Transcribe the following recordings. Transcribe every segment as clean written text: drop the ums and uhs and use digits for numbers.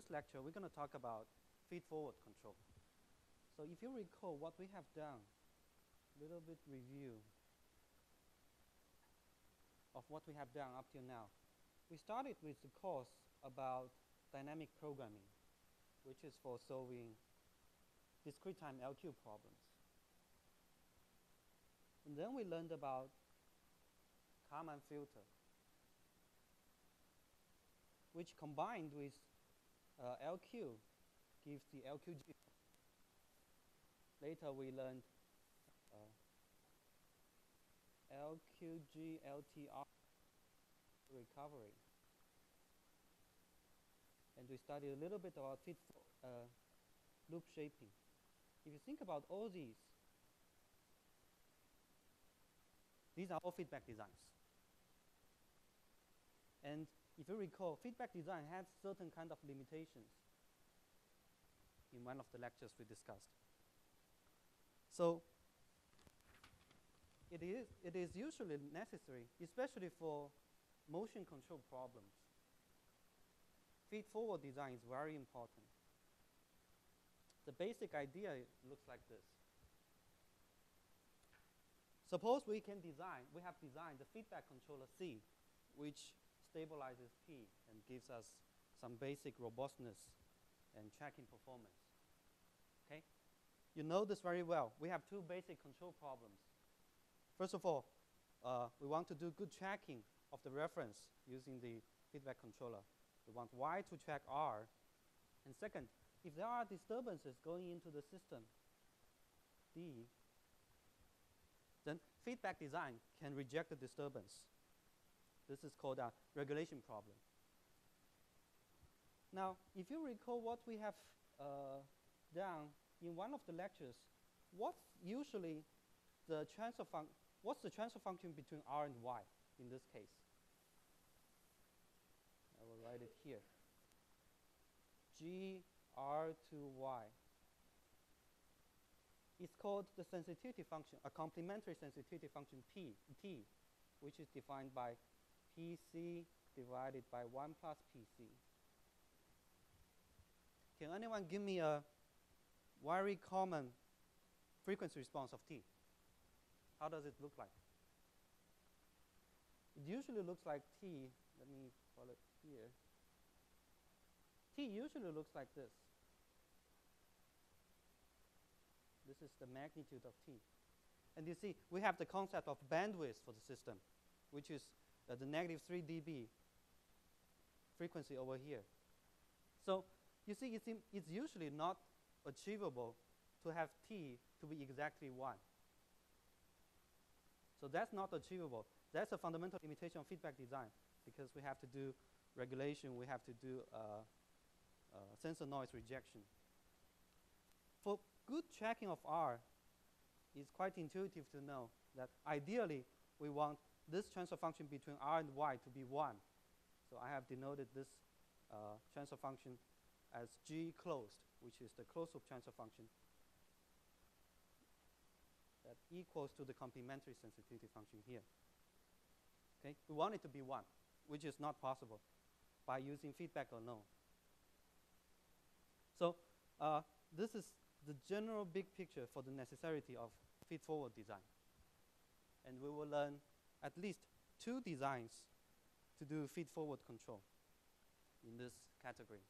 this lecture, we're going to talk about feed-forward control. So if you recall what we have done, a little bit review of what we have done up till now. We started with the course about dynamic programming, which is for solving discrete time LQ problems. And then we learned about Kalman filter, which combined with LQ gives the LQG. Later we learned LQG LTR recovery. And we studied a little bit about loop shaping. If you think about all these are all feedback designs. And if you recall, feedback design has certain kind of limitations in one of the lectures we discussed. So it is usually necessary, especially for motion control problems. Feed-forward design is very important. The basic idea looks like this. Suppose we have designed the feedback controller C, which stabilizes P and gives us some basic robustness and tracking performance. Okay? You know this very well. We have two basic control problems. First of all, we want to do good tracking of the reference using the feedback controller. We want Y to track R. And second, if there are disturbances going into the system D, then feedback design can reject the disturbance. This is called a regulation problem. Now, if you recall what we have done in one of the lectures, what's the transfer function between R and Y in this case? I will write it here. G R to Y. It's called the sensitivity function, a complementary sensitivity function T, which is defined by PC divided by 1 plus PC. Can anyone give me a very common frequency response of T? How does it look like? It usually looks like T, let me call it here. T usually looks like this. This is the magnitude of T. And you see, we have the concept of bandwidth for the system, which is the negative 3 dB frequency over here. So you see, it's usually not achievable to have T to be exactly 1. So that's not achievable. That's a fundamental limitation of feedback design, because we have to do regulation, we have to do sensor noise rejection. For good tracking of R, it's quite intuitive to know that ideally we want this transfer function between R and Y to be 1. So I have denoted this transfer function as G closed, which is the closed loop transfer function that equals to the complementary sensitivity function here. Okay, we want it to be 1, which is not possible by using feedback alone. So this is the general big picture for the necessity of feed-forward design. And we will learn at least 2 designs to do feed-forward control in this category.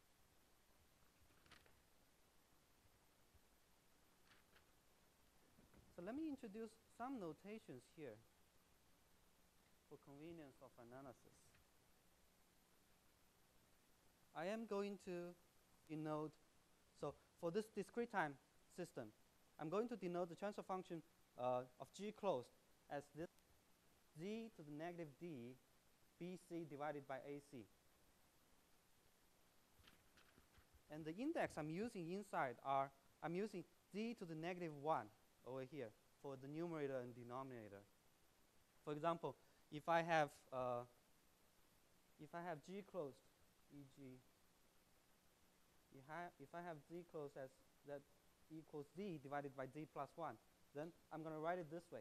So let me introduce some notations here for convenience of analysis. I am going to denote, so for this discrete time system, I'm going to denote the transfer function of G closed as this Z to the negative D, BC divided by AC. And the index I'm using inside are, I'm using Z to the negative 1 over here for the numerator and denominator. For example, if I have G closed, e.g., if I have Z closed as that equals Z divided by Z plus 1, then I'm going to write it this way.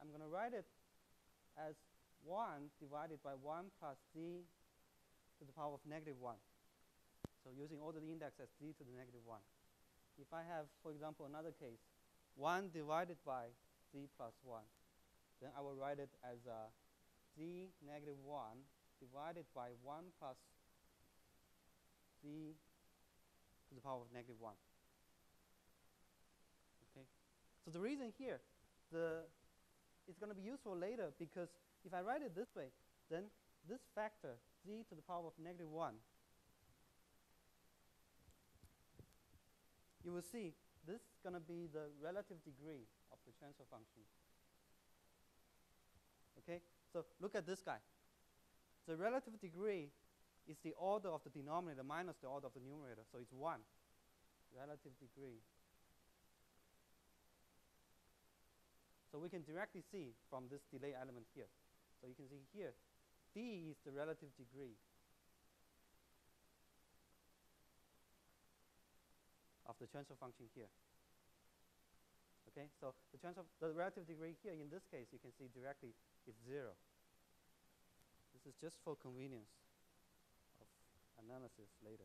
I'm going to write it as 1 divided by 1 plus Z to the power of negative 1. So using all the index as z to the negative 1. If I have, for example, another case, 1 divided by z plus 1, then I will write it as z negative 1 divided by 1 plus z to the power of negative 1. Okay. So the reason here, it's going to be useful later, because if I write it this way, then this factor, z to the power of negative 1, you will see this is going to be the relative degree of the transfer function. Okay, so look at this guy. The relative degree is the order of the denominator minus the order of the numerator, so it's 1. Relative degree. So we can directly see from this delay element here. So you can see here, d is the relative degree of the transfer function here. Okay, so the relative degree here in this case, you can see directly is 0. This is just for convenience of analysis later.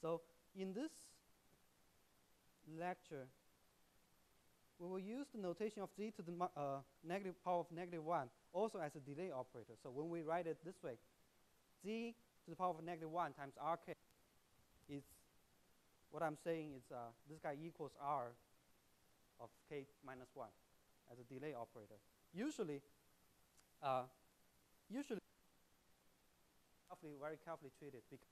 So in this lecture, we will use the notation of z to the negative power of negative 1 also as a delay operator. So when we write it this way, z to the power of negative 1 times rk is, what I'm saying is this guy equals r of k minus 1 as a delay operator. Usually very carefully treated, because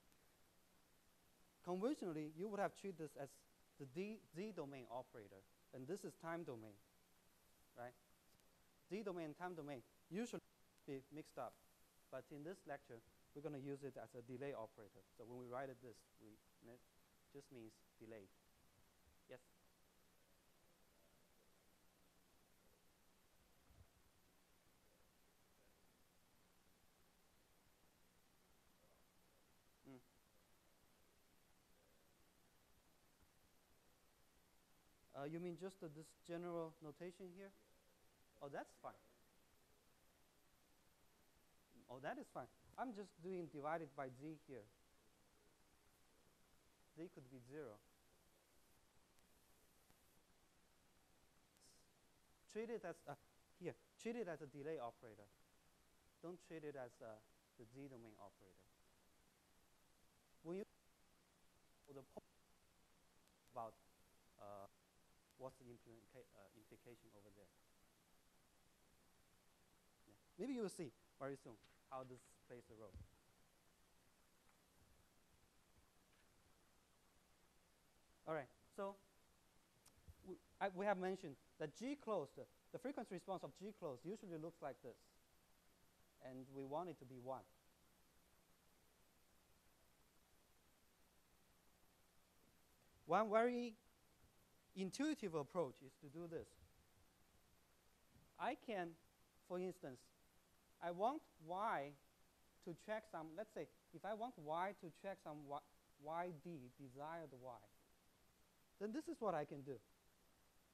conventionally you would have treated this as the z domain operator, and this is time domain, right? Z domain and time domain usually be mixed up, but in this lecture we're going to use it as a delay operator. So when we write it this, it just means delay. Yes? You mean just this general notation here? Oh, that's fine. Oh, that is fine. I'm just doing divided by z here. Z could be 0. Treat it as treat it as a delay operator. Don't treat it as the z domain operator. When you the point about what's the implication over there? Yeah. Maybe you will see very soon how this plays a role. All right, so we have mentioned that G closed, the frequency response of G closed usually looks like this, and we want it to be 1. One very intuitive approach is to do this. I can, for instance, I want y to track some, let's say, if I want y to track some yd, desired y, then this is what I can do.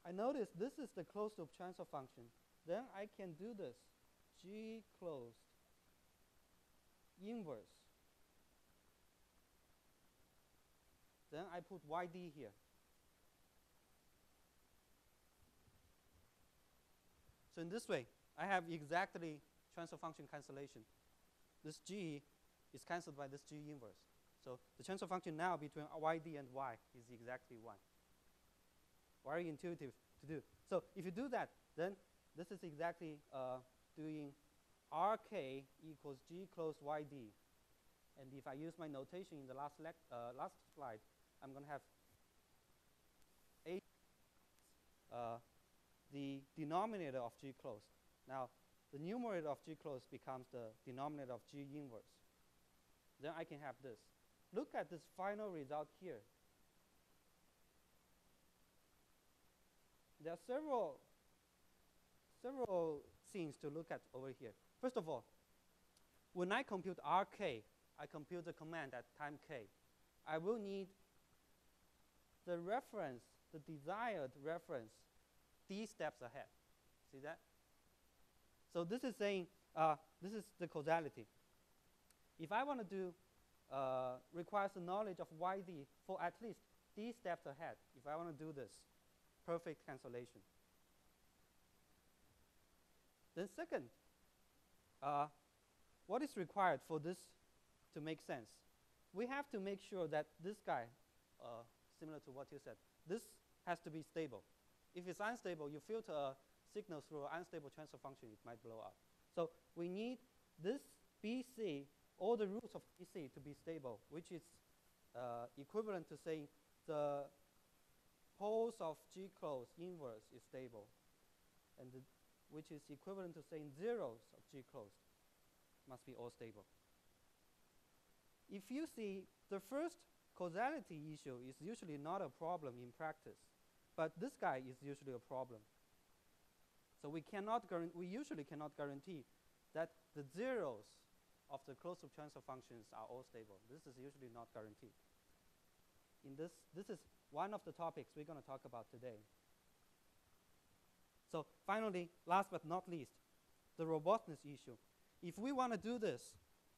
I notice this is the closed loop transfer function. Then I can do this, g closed inverse. Then I put yd here. So in this way, I have exactly transfer function cancellation. This G is cancelled by this G inverse. So the transfer function now between YD and Y is exactly 1. Very intuitive to do. So if you do that, then this is exactly doing RK equals G closed YD. And if I use my notation in the last slide, I'm going to have A the denominator of G closed. Now, the numerator of G closed becomes the denominator of G inverse. Then I can have this. Look at this final result here. There are several things to look at over here. First of all, when I compute RK, I compute the command at time K. I will need the reference, the desired reference, D steps ahead. See that? So this is saying, this is the causality. If I want to do requires knowledge of YZ for at least D steps ahead if I want to do this perfect cancellation. Then second, what is required for this to make sense? We have to make sure that this guy, similar to what you said, this has to be stable. If it's unstable, you filter a signal through an unstable transfer function, it might blow up. So we need this BC, all the roots of BC to be stable, which is equivalent to saying the poles of G close inverse is stable, and which is equivalent to saying zeros of G closed must be all stable. If you see, the first causality issue is usually not a problem in practice, but this guy is usually a problem. So we usually cannot guarantee that the zeros of the closed loop transfer functions are all stable. This is usually not guaranteed. In this is one of the topics we're going to talk about today. So finally, last but not least, the robustness issue. If we want to do this,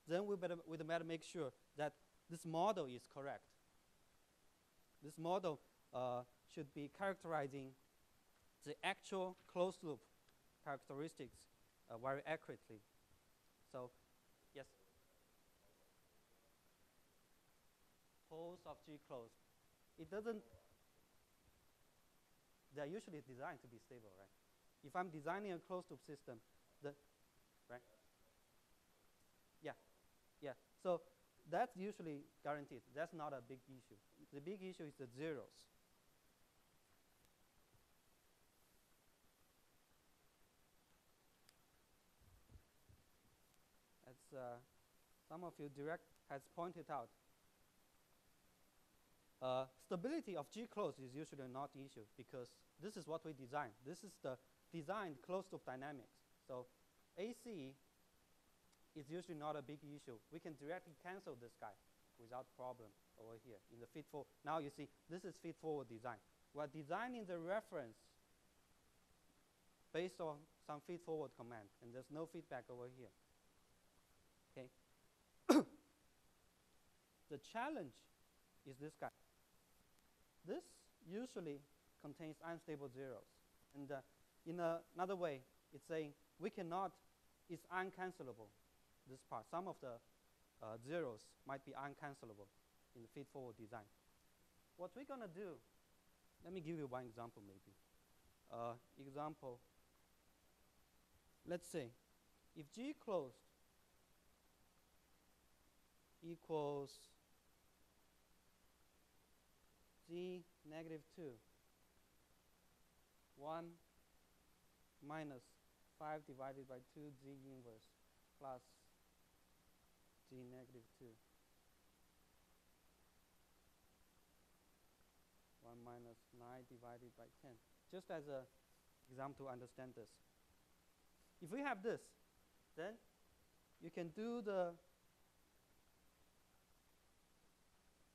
then we better make sure that this model is correct. This model should be characterizing the actual closed loop characteristics very accurately. So, yes? Poles of G closed. It doesn't, they're usually designed to be stable, right? If I'm designing a closed loop system, right? Yeah, yeah. So that's usually guaranteed. That's not a big issue. The big issue is the zeros. As some of you has pointed out, stability of G closed is usually not an issue because this is what we designed. This is the designed closed loop dynamics. So AC is usually not a big issue. We can directly cancel this guy without problem over here in the feed-forward. Now you see, this is feed-forward design. We're designing the reference based on some feed-forward command, and there's no feedback over here. Okay. The challenge is this guy. This usually contains unstable zeros. And in another way, it's saying we cannot, it's uncancelable. This part, some of the zeros might be uncancelable in the feed-forward design. What we're going to do, let me give you one example maybe. Example, let's say if G closed equals G negative 2, 1 minus 5 divided by 2 G inverse plus G negative 2. 1 minus 9 divided by 10. Just as an example to understand this. If we have this, then you can do the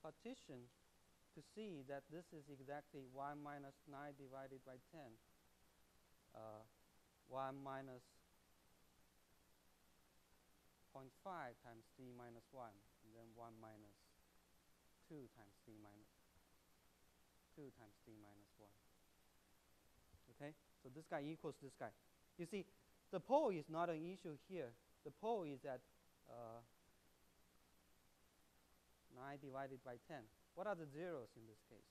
partition to see that this is exactly 1 minus 9 divided by 10. 1 minus 0.5 times D minus 1, and then 1 minus 2 times D minus 2 times D minus 1. Okay, so this guy equals this guy. You see, the pole is not an issue here. The pole is at 9 divided by 10. What are the zeros in this case?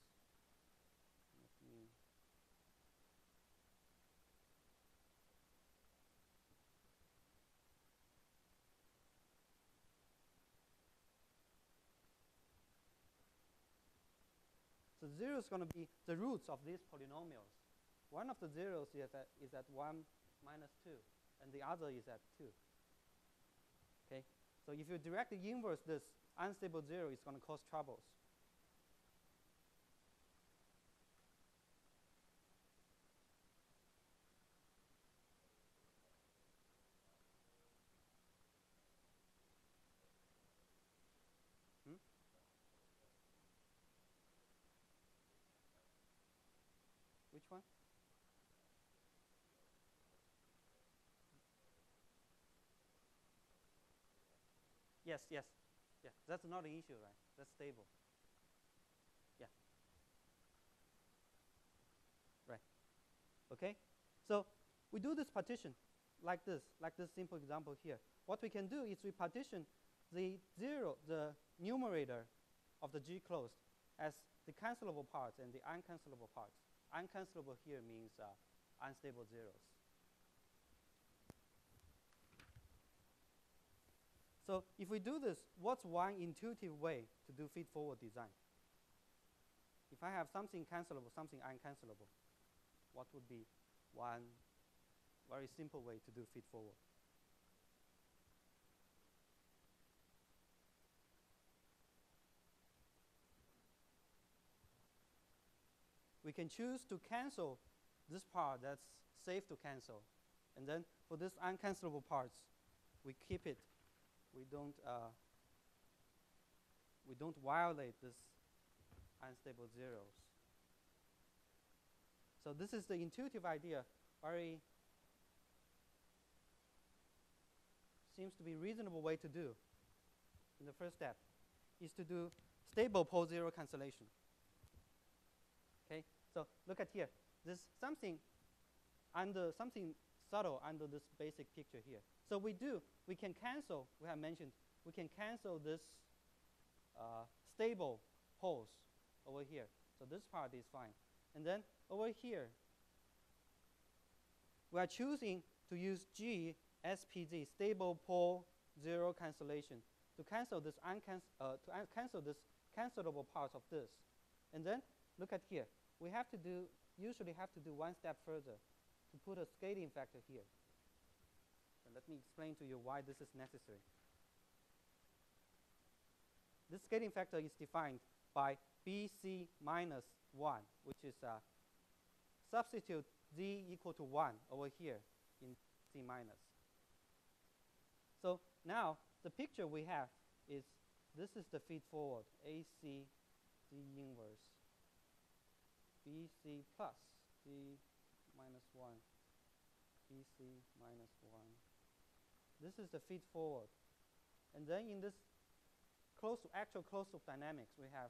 Let me so 0 is going to be the roots of these polynomials. One of the zeros is at 1 minus 2, and the other is at 2. Okay? So if you directly inverse this unstable 0, it's going to cause troubles. Which one? Yes, yes. Yeah, that's not an issue, right? That's stable. Yeah. Right. Okay. So we do this partition like this simple example here. What we can do is we partition the numerator of the G closed as the cancelable parts and the uncancelable parts. Uncancelable here means unstable zeros. So if we do this, what's one intuitive way to do feed-forward design? If I have something cancelable, something uncancelable, what would be one very simple way to do feed-forward? We can choose to cancel this part that's safe to cancel. And then for this uncancelable parts, we keep it. We don't violate this unstable zeros. So this is the intuitive idea. Very seems to be a reasonable way to do in the first step is to do stable pole zero cancellation. Okay, so look at here. There's something under something subtle under this basic picture here. So we can cancel, we have mentioned, we can cancel this stable poles over here. So this part is fine. And then over here, we are choosing to use G SPZ, stable pole zero cancellation, to cancel this cancelable part of this. And then look at here. We have to do, usually have to do one step further to put a scaling factor here. Let me explain to you why this is necessary. This scaling factor is defined by BC minus 1, which is substitute Z equal to 1 over here in C minus. So now the picture we have is this is the feed forward, AC Z inverse BC plus Z minus 1, BC minus 1. This is the feed forward. And then in this actual closed-loop dynamics, we have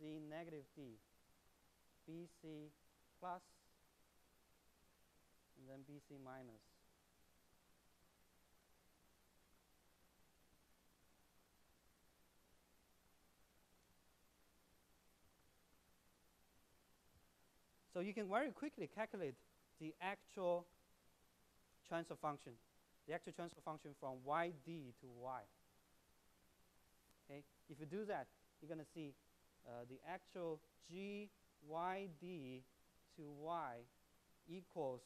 Z negative D, BC plus, and then BC minus. So you can very quickly calculate the actual transfer function. The actual transfer function from yd to y. Okay, if you do that, you're going to see the actual g yd to y equals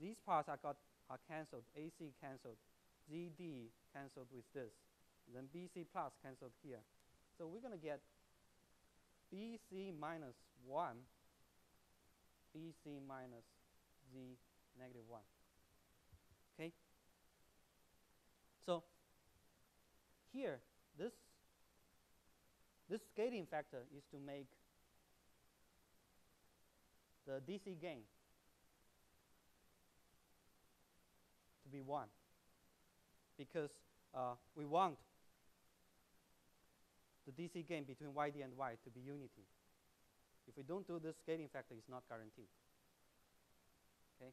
these parts are cancelled, ac cancelled, zd cancelled with this, and then bc plus cancelled here. So we're going to get bc minus 1, bc minus z negative 1. Okay, so here this scaling factor is to make the DC gain to be 1 because we want the DC gain between YD and Y to be unity. If we don't do this, scaling factor is not guaranteed. Okay.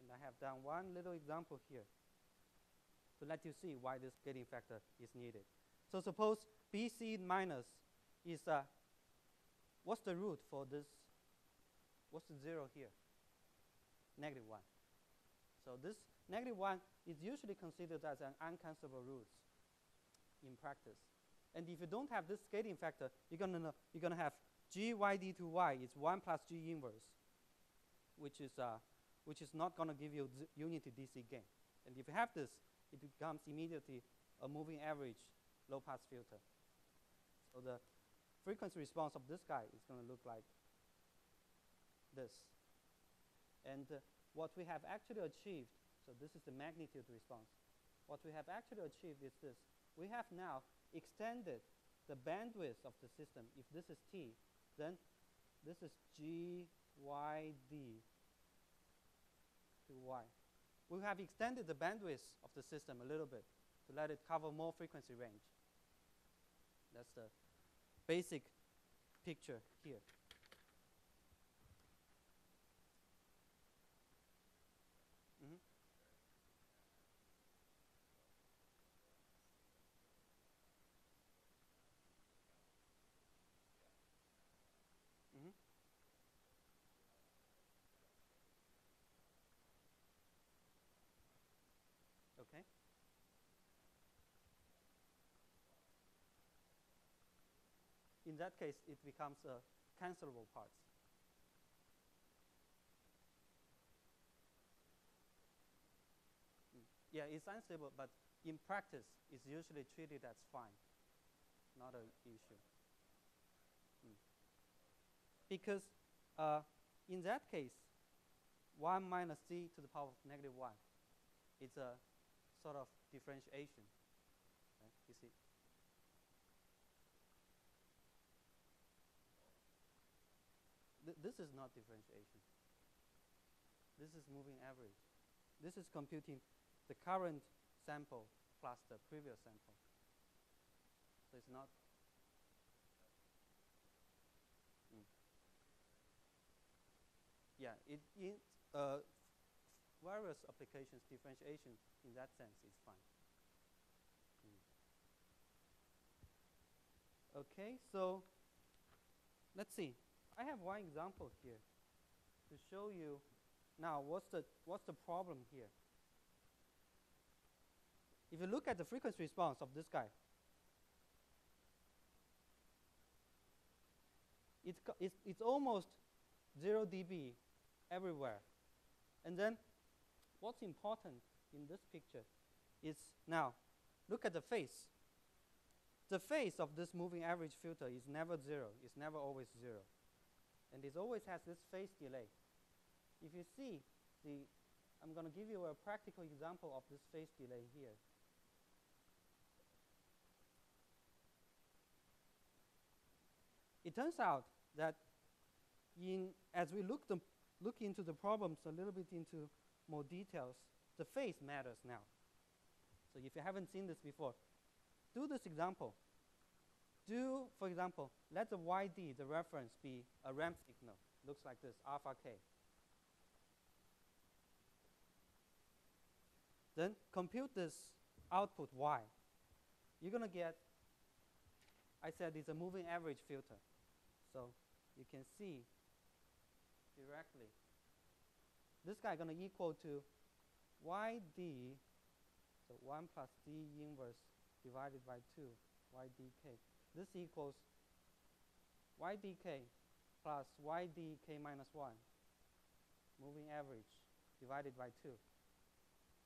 And I have done one little example here to let you see why this scaling factor is needed. So suppose BC minus is, what's the root for this? What's the zero here? Negative 1. So this negative 1 is usually considered as an uncancelable root in practice. And if you don't have this scaling factor, you're gonna have GYD to Y is 1 plus G inverse, which is not going to give you unity DC gain. And if you have this, it becomes immediately a moving average low-pass filter. So the frequency response of this guy is going to look like this. And what we have actually achieved, so this is the magnitude response. What we have actually achieved is this. We have now extended the bandwidth of the system. If this is T, then this is GYD to Y. We have extended the bandwidth of the system a little bit to let it cover more frequency range. That's the basic picture here. Mm-hmm. Mm-hmm. Okay. In that case, it becomes cancelable parts. Mm. Yeah, it's unstable, but in practice, it's usually treated as fine, not an issue. Mm. Because in that case, 1 minus c to the power of negative 1 is a sort of differentiation, right? You see? This is not differentiation. This is moving average. This is computing the current sample plus the previous sample. So it's not. Mm. Yeah, in various applications, differentiation in that sense is fine. Mm. Okay, so let's see. I have one example here to show you now what's the problem here. If you look at the frequency response of this guy, it's almost 0 dB everywhere. And then what's important in this picture is now look at the phase. The phase of this moving average filter is never zero. It's never always zero. And it always has this phase delay. If you see, I'm going to give you a practical example of this phase delay here. It turns out that as we look into the problems a little bit into more details, the phase matters now. So if you haven't seen this before, do this example. For example, let the YD, the reference, be a ramp signal. Looks like this, alpha K. Then compute this output Y. You're going to get, I said it's a moving average filter. So you can see directly. This guy is going to equal to YD, so 1 plus D inverse divided by 2, YDK. This equals YDK plus YDK minus 1, moving average, divided by 2.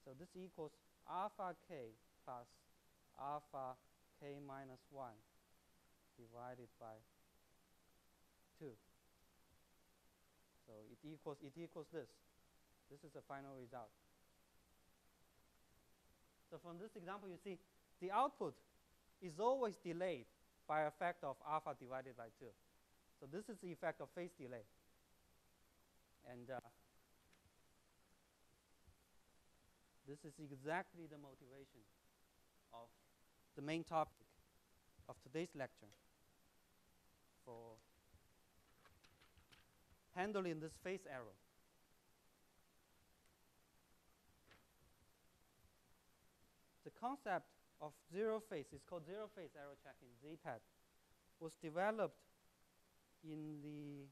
So this equals alpha K plus alpha K minus 1, divided by 2. So it equals this. This is the final result. So from this example, you see the output is always delayed by a factor of alpha divided by 2. So this is the effect of phase delay. And this is exactly the motivation of the main topic of today's lecture for handling this phase error. The concept of zero phase, it's called zero phase error checking, ZPAD, was developed in the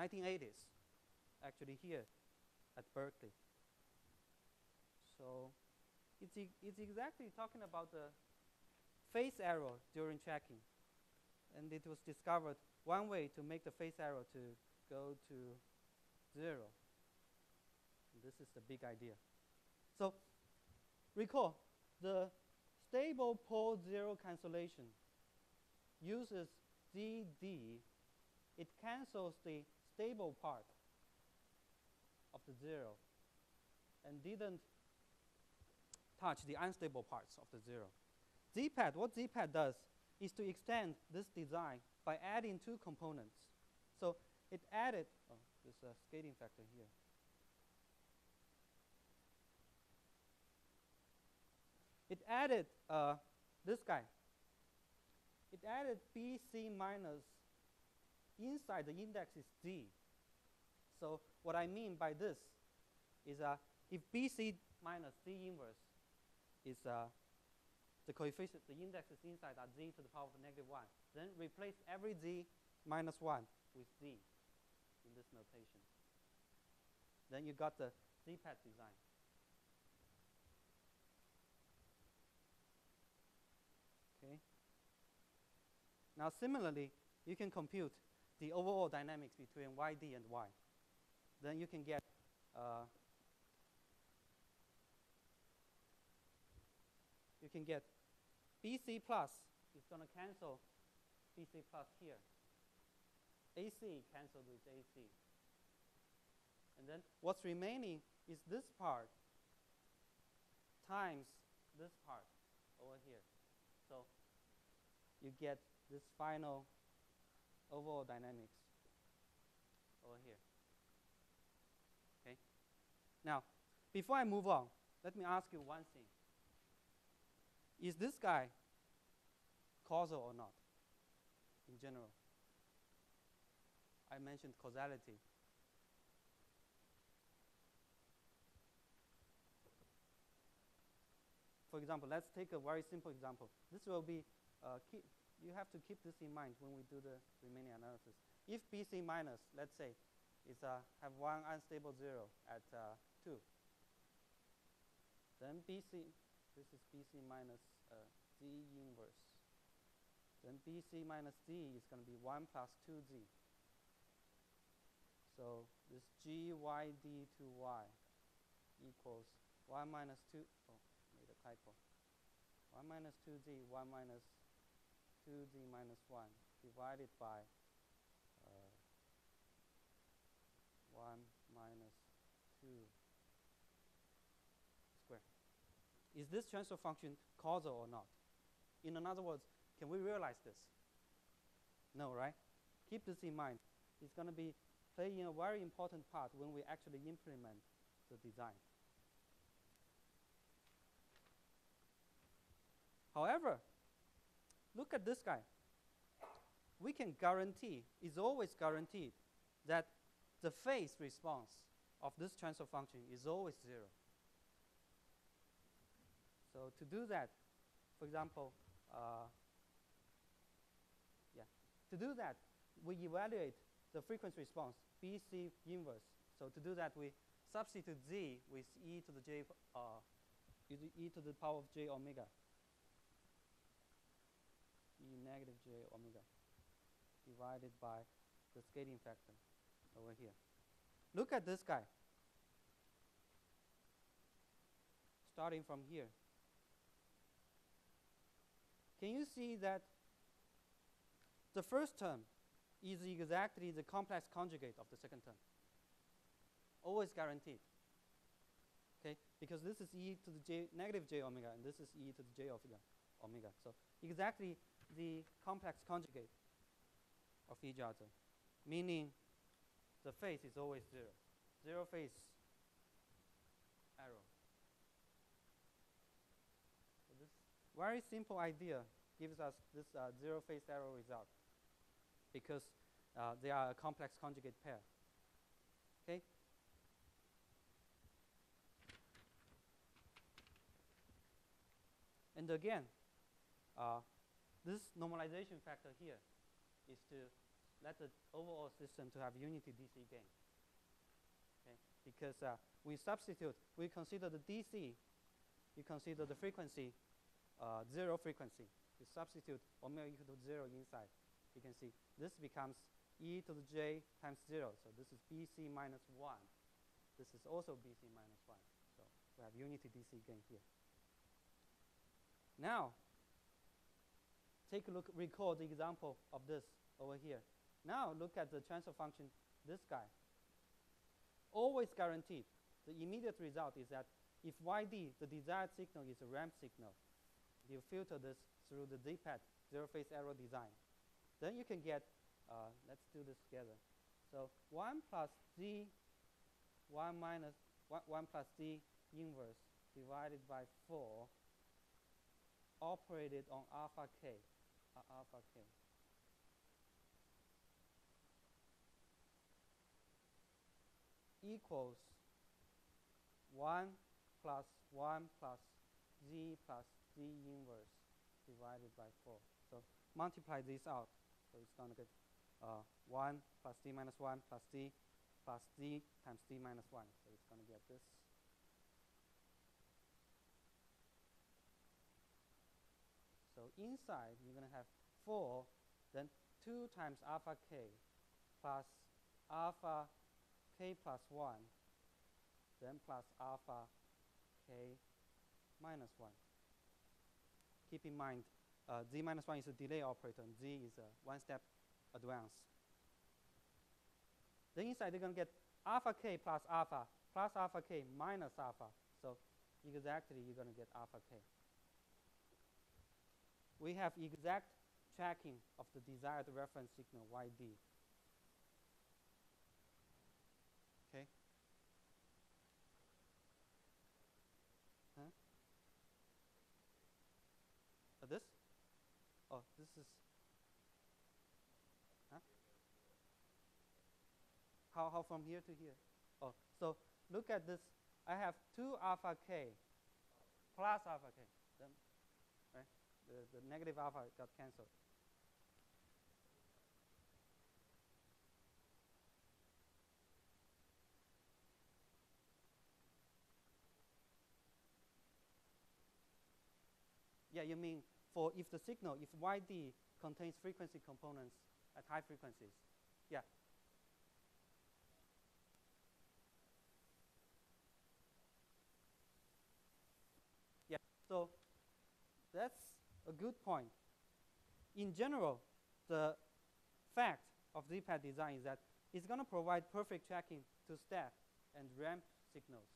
1980s, actually here at Berkeley. So it's exactly talking about the phase error during checking. And it was discovered one way to make the phase error to go to zero. And this is the big idea. So recall, the stable pole zero cancellation uses ZD. It cancels the stable part of the zero and didn't touch the unstable parts of the zero. ZPAD, what ZPAD does is to extend this design by adding two components. So it added, oh, there's a scaling factor here. It added this guy. It added BC minus inside the index is D. So what I mean by this is if BC minus D inverse is the coefficient, the indexes inside are Z to the power of -1, then replace every Z minus 1 with Z in this notation. Then you got the ZPAD design. Okay. Now similarly, you can compute the overall dynamics between YD and Y. Then you can get BC plus is going to cancel BC plus here. AC cancelled with AC. And then what's remaining is this part times this part over here. So you get this final overall dynamics over here. Okay. Now, before I move on, let me ask you one thing. Is this guy causal or not in general? I mentioned causality. For example, let's take a very simple example. This will be, you have to keep this in mind when we do the remaining analysis. If BC minus, let's say, is have one unstable zero at 2, then BC, this is BC minus Z inverse. Then BC minus D is going to be 1 plus 2Z. So this GYD to Y equals 1 minus 2, oh, made a typo. 1 minus 2Z, 1 minus 2Z minus 1 divided by 1 minus 2 squared. Is this transfer function causal or not? In other words, can we realize this? No, right? Keep this in mind. It's going to be playing a very important part when we actually implement the design. However, look at this guy. We can guarantee, it's always guaranteed, that the phase response of this transfer function is always 0. So to do that, for example, to do that, we evaluate the frequency response, BC inverse. So to do that, we substitute Z with e to the power of j omega, e negative j omega, divided by the scaling factor over here. Look at this guy. Starting from here. Can you see that the first term is exactly the complex conjugate of the second term? Always guaranteed. Okay, because this is e to the j negative j omega, and this is e to the j omega. So exactly the complex conjugate of each other, meaning the phase is always 0. Zero phase error. So this very simple idea gives us this zero phase error result, because they are a complex conjugate pair. Okay. And again, this normalization factor here is to let the overall system to have unity DC gain. Okay. Because we substitute, we consider the DC, you consider the frequency, zero frequency. You substitute omega equal to 0 inside. You can see this becomes e to the j times 0. So this is BC minus 1. This is also BC minus 1. So we have unity DC gain here. Now, take a look, recall the example of this over here. Now look at the transfer function, this guy. Always guaranteed. The immediate result is that if YD, the desired signal, is a ramp signal, you filter this through the ZPAD, zero phase error design. Then you can get, let's do this together. So 1 plus Z, 1 minus, 1 plus Z inverse divided by 4 operated on alpha K. Equals 1 plus 1 plus Z plus Z inverse divided by 4. So multiply this out. So it's going to get 1 plus D minus 1 plus D times D minus 1. So it's going to get this. So inside, you're going to have 4, then 2 times alpha K plus alpha K plus 1, then plus alpha K minus 1. Keep in mind, Z minus 1 is a delay operator, and Z is a one-step advance. Then inside, they're going to get alpha K plus alpha K minus alpha. So exactly, you're going to get alpha K. We have exact tracking of the desired reference signal, YD. Okay? Huh? This? Oh, this is. Huh? How from here to here? Oh, so look at this. I have 2 alpha K plus alpha K. Then, right? The negative alpha got cancelled. Yeah, you mean for if the signal, if YD contains frequency components at high frequencies. Yeah. Yeah, so that's a good point. In general, the fact of ZPAD design is that it's going to provide perfect tracking to step and ramp signals.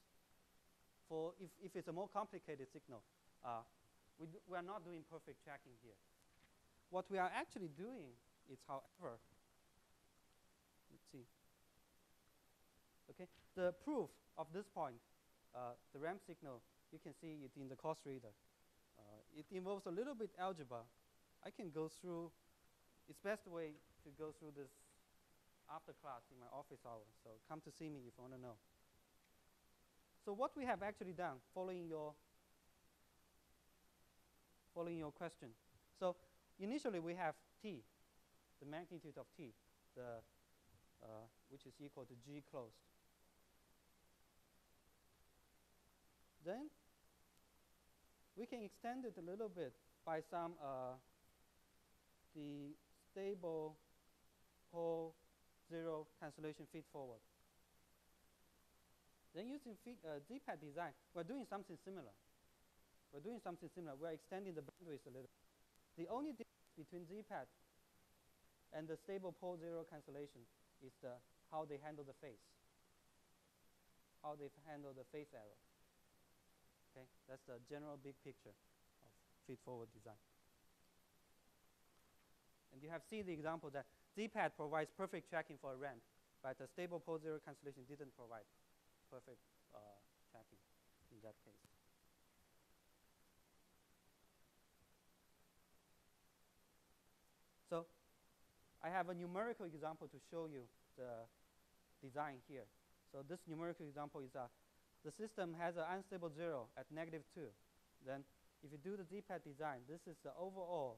For if it's a more complicated signal, we are not doing perfect tracking here. What we are actually doing is, however, let's see. Okay, the proof of this point, the ramp signal, you can see it in the course reader. It involves a little bit algebra. I can go through, it's best way to go through this after class in my office hours. So come to see me if you want to know. So what we have actually done, following your question. So initially we have T, the magnitude of T, which is equal to G closed. Then we can extend it a little bit by some the stable pole 0 cancellation feed forward. Then using ZPAD design, we're doing something similar. We're extending the bandwidth a little. The only difference between ZPAD and the stable pole 0 cancellation is how they handle the phase. How they handle the phase error. Okay, that's the general big picture of feed-forward design. And you have seen the example that ZPAD provides perfect tracking for a ramp, but the stable pole 0 cancellation didn't provide perfect tracking in that case. So I have a numerical example to show you the design here. So this numerical example is the system has an unstable 0 at -2. Then if you do the ZPAD design, this is the overall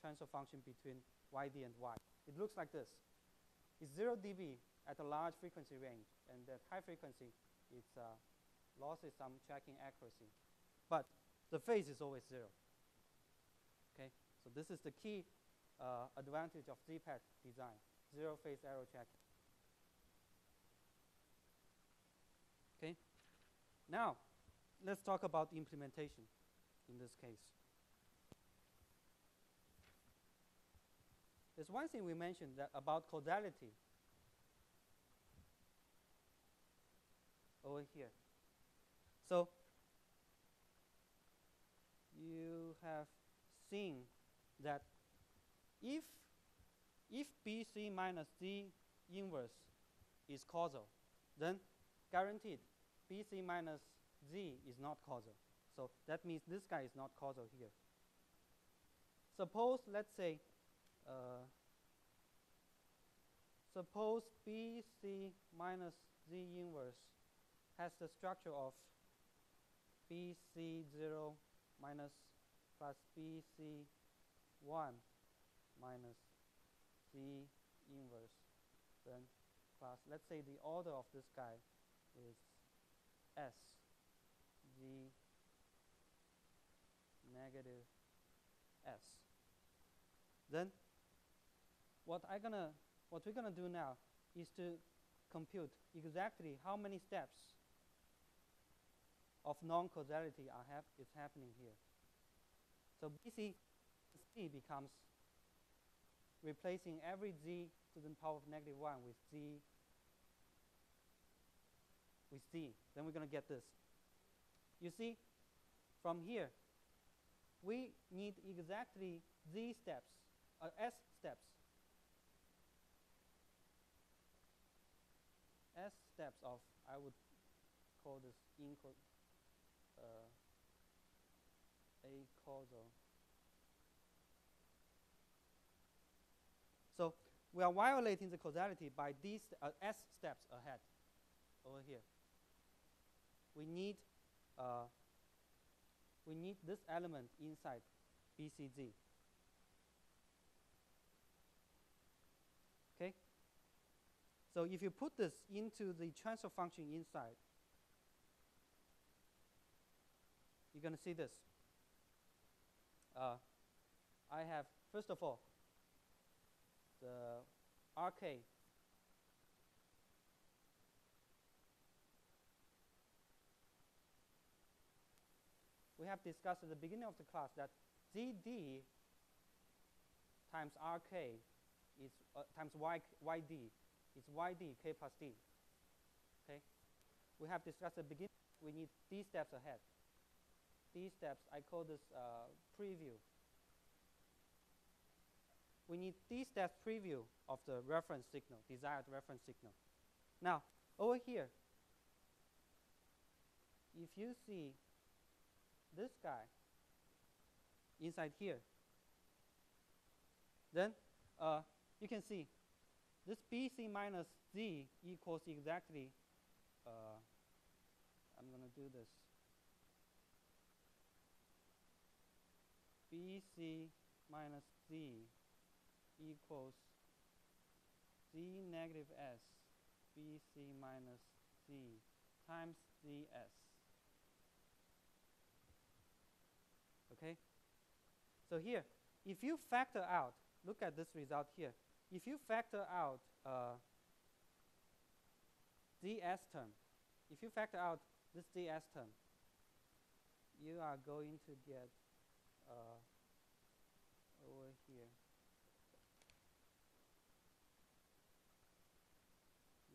transfer function between YD and Y. It looks like this. It's 0 dB at a large frequency range, and at high frequency, it loses some tracking accuracy. But the phase is always 0. Okay, so this is the key advantage of ZPAD design, zero phase error tracking. Okay. Now, let's talk about the implementation in this case. There's one thing we mentioned about causality over here. So you have seen that if BC minus D inverse is causal, then guaranteed BC minus Z is not causal. So that means this guy is not causal here. Suppose, let's say, suppose BC minus Z inverse has the structure of BC0 minus plus BC1 minus Z inverse, then plus, let's say the order of this guy is S, Z negative S. Then what we're gonna do now is to compute exactly how many steps of non-causality is happening here. So BC Z becomes replacing every Z to the power of -1 with Z. Then we're gonna get this. You see, from here, we need exactly Z steps, or S steps. S steps of, I would call this a causal. So we are violating the causality by these S steps ahead over here. We need this element inside BCZ. Okay? So if you put this into the transfer function inside, you're going to see this. I have, first of all, the RK we have discussed at the beginning of the class that ZD times RK is times YD is YD K plus D. Okay, we have discussed at the beginning we need D steps ahead. D steps, I call this preview. We need D steps preview of the reference signal, desired reference signal. Now over here, if you see this guy inside here, then you can see this BC minus Z equals exactly, I'm going to do this, BC minus Z equals Z negative S BC minus Z times ZS. Okay, so here, if you factor out, look at this result here. If you factor out ZS term, if you factor out this ZS term, you are going to get over here.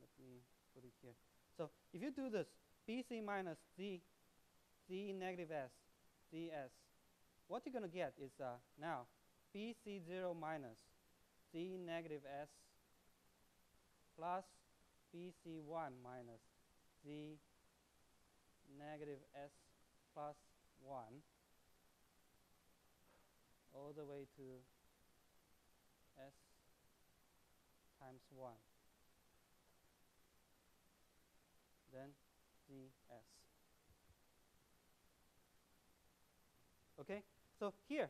Let me put it here. So if you do this, BC minus Z, Z negative S, ZS. What you're going to get is now BC0 minus Z negative S plus BC1 minus Z negative S plus 1 all the way to S times 1. Then ZS. Okay, so here,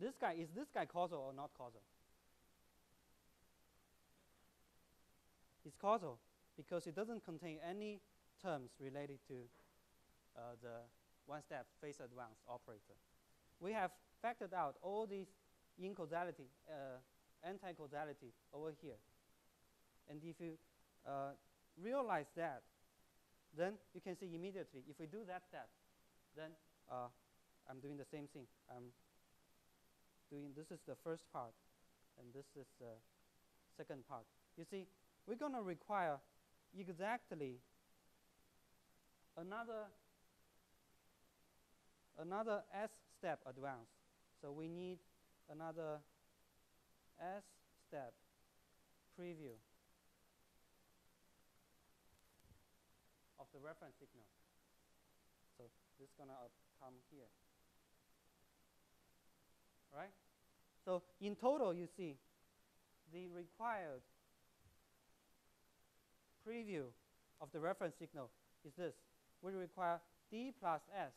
is this guy causal or not causal? It's causal because it doesn't contain any terms related to the one-step phase advance operator. We have factored out all these incausality, anti-causality over here, and if you realize that, then you can see immediately if we do that step, then I'm doing the same thing. This is the first part, and this is the second part. You see, we're going to require exactly another S step advance. So we need another S step preview of the reference signal. So this is going to come here. right? So in total, you see the required preview of the reference signal is this. We require D plus S.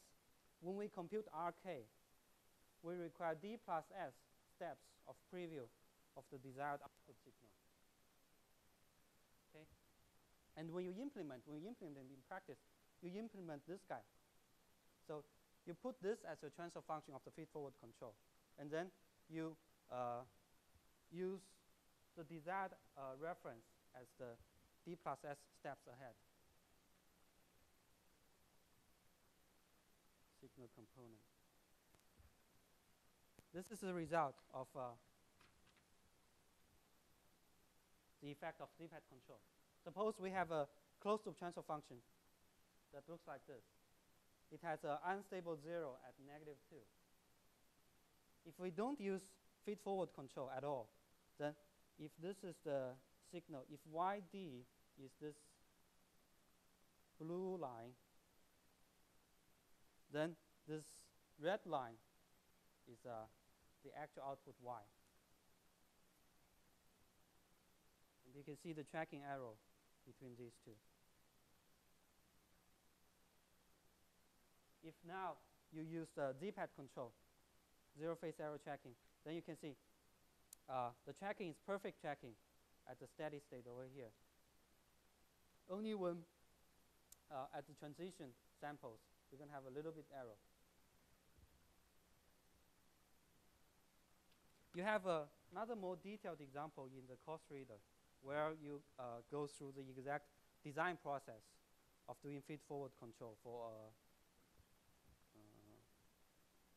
When we compute RK, we require D plus S steps of preview of the desired output signal. Okay? And when you implement in practice, you implement this guy. So you put this as a transfer function of the feed-forward control. And then you use the desired reference as the D plus S steps ahead. Signal component. This is the result of the effect of ZPAD control. Suppose we have a closed-loop transfer function that looks like this. It has an unstable 0 at -2. If we don't use feed-forward control at all, then if this is the signal, if YD is this blue line, then this red line is the actual output Y. And you can see the tracking arrow between these two. If now you use the ZPAD control, zero-phase arrow tracking, then you can see the tracking is perfect tracking at the steady state over here. Only when at the transition samples, we're going to have a little bit error. You have another more detailed example in the course reader where you go through the exact design process of doing feed-forward control for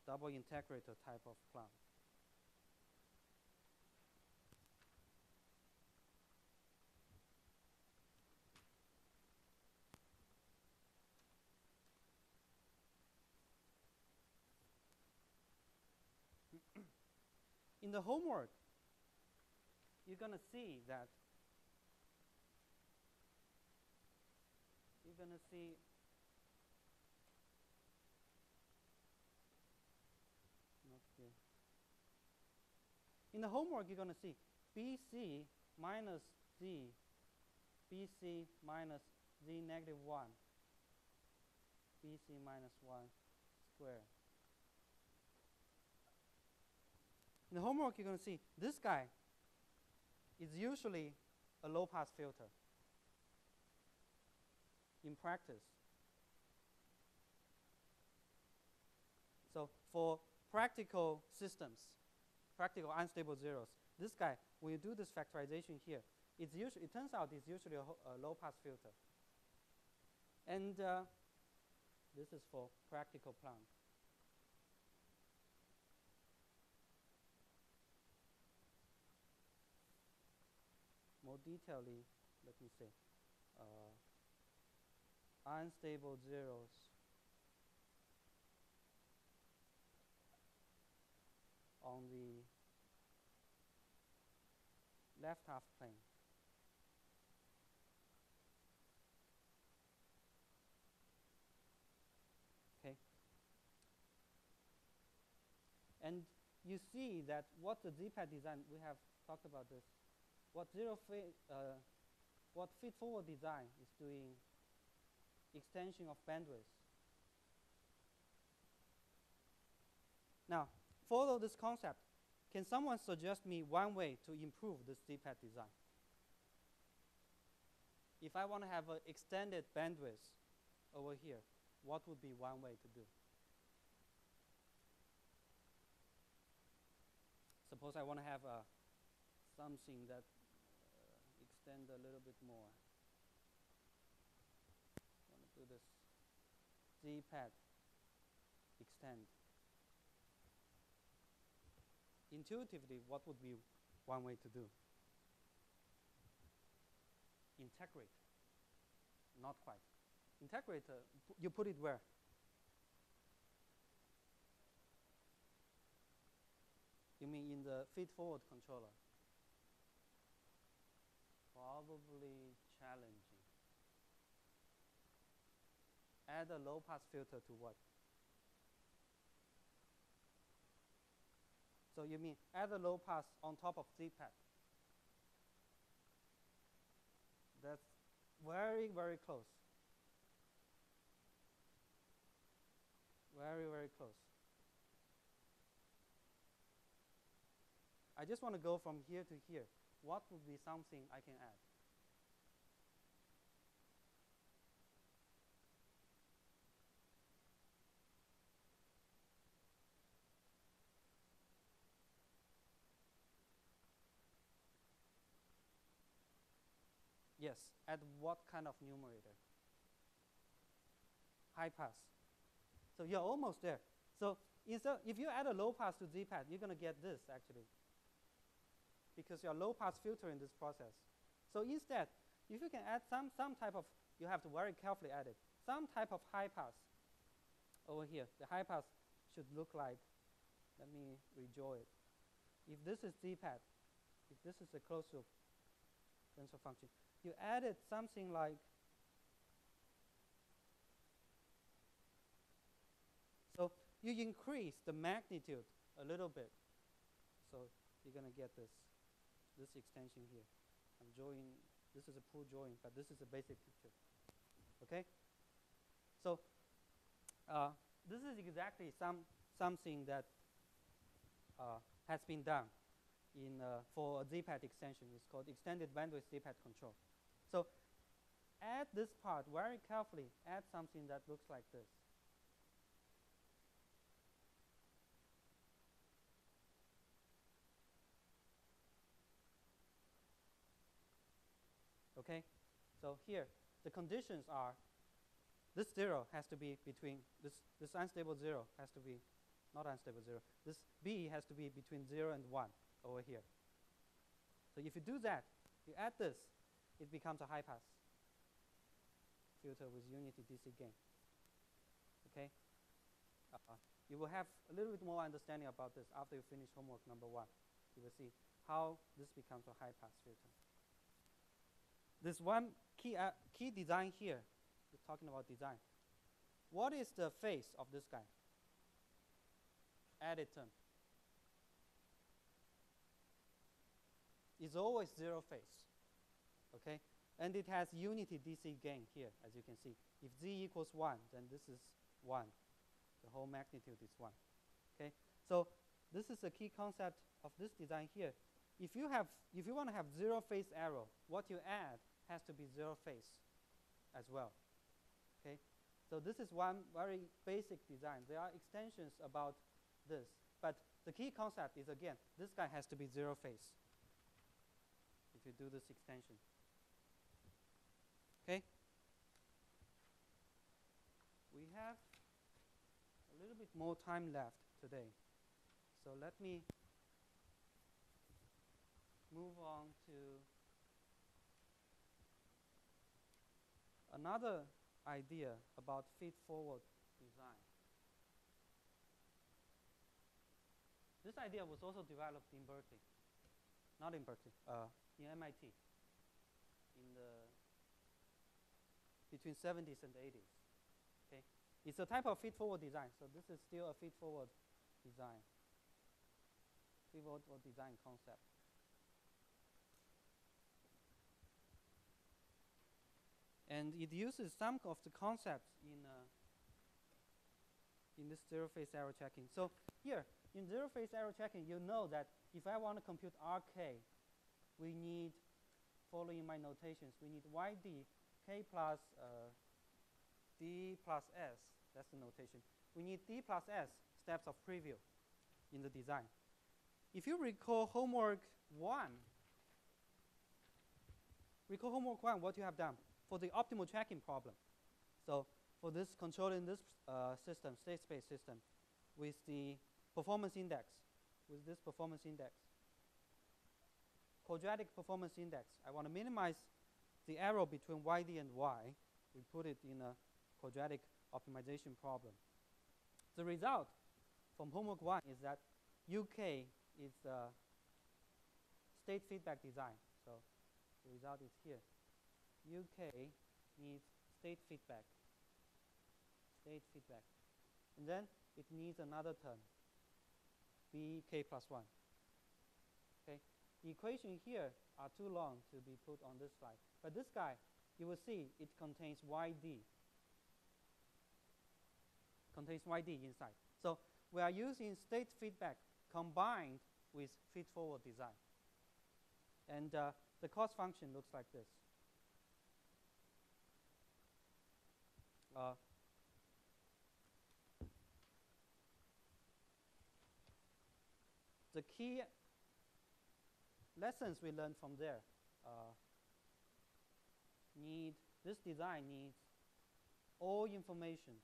double integrator type of plant. In the homework, you're gonna see BC minus Z, BC minus Z -1, BC -1 squared. In the homework, you're going to see this guy is usually a low-pass filter in practice. So for practical systems, practical unstable zeros, this guy, when you do this factorization here, it turns out it's usually a low-pass filter. And this is for practical plants. More detailedly, let me say, unstable zeros on the left half plane. Okay. And you see that what the ZPAD design, we have talked about this. What feed-forward design is doing, extension of bandwidth. Now, follow this concept. Can someone suggest me one way to improve this ZPAD design? If I want to have an extended bandwidth over here, what would be one way to do? Suppose I want to have something that a little bit more. I'm going to do this ZPAD extend. Intuitively, what would be one way to do? Integrate. Not quite. Integrator, you put it where? You mean in the feed-forward controller? Probably challenging. Add a low-pass filter to what? So you mean add a low pass on top of ZPAD. That's very, very close. Very, very close. I just want to go from here to here. What would be something I can add? Yes, at what kind of numerator? High pass. So you're almost there. So instead, if you add a low pass to ZPAD, you're going to get this actually, because you're low pass filtering this process. So instead, if you can add some type of, you have to very carefully add it, some type of high pass over here. The high pass should look like, let me redraw it. If this is ZPAD, if this is a closed loop tensor function, you added something like, so you increase the magnitude a little bit. So you're going to get this extension here. I'm drawing, this is a poor drawing, but this is a basic picture, okay? So this is exactly something that has been done in, for a ZPAD extension. It's called extended bandwidth ZPAD control. So add this part very carefully, add something that looks like this. Okay, so here the conditions are this zero has to be between, this unstable zero has to be, not unstable zero, this B has to be between 0 and 1 over here. So if you do that, you add this, it becomes a high pass filter with unity DC gain, okay? You will have a little bit more understanding about this after you finish homework number 1. You will see how this becomes a high pass filter. This one key design here, we're talking about design. What is the phase of this guy? Added term. It's always zero phase, okay? And it has unity DC gain here, as you can see. If Z equals 1, then this is 1. The whole magnitude is 1, okay? So this is a key concept of this design here. If you want to have zero phase error, what you add has to be zero phase as well, okay? So this is one very basic design. There are extensions about this, but the key concept is, again, this guy has to be zero phase if you do this extension, okay? We have a little bit more time left today, so let me move on to another idea about feed-forward design. This idea was also developed in Berkeley, not in Berkeley, in MIT, in the between 70s and 80s. Okay, it's a type of feed-forward design. So this is still a feed-forward design, feed-forward design concept. And it uses some of the concepts in this zero phase error checking. So here, in zero phase error checking, you know that if I want to compute RK, we need, following my notations, we need YD, K plus D plus S, that's the notation. We need D plus S steps of preview in the design. If you recall homework 1, what you have done? For the optimal tracking problem. So for this controlling this system, state space system, with the performance index, with this performance index, quadratic performance index, I want to minimize the error between YD and Y. We put it in a quadratic optimization problem. The result from homework 1 is that UK is state feedback design. So the result is here. UK needs state feedback, and then it needs another term, bk plus 1. Okay, the equation here are too long to be put on this slide. But this guy, you will see it contains yd. Contains yd inside. So we are using state feedback combined with feed-forward design. And the cost function looks like this. The key lessons we learned from there this design needs all information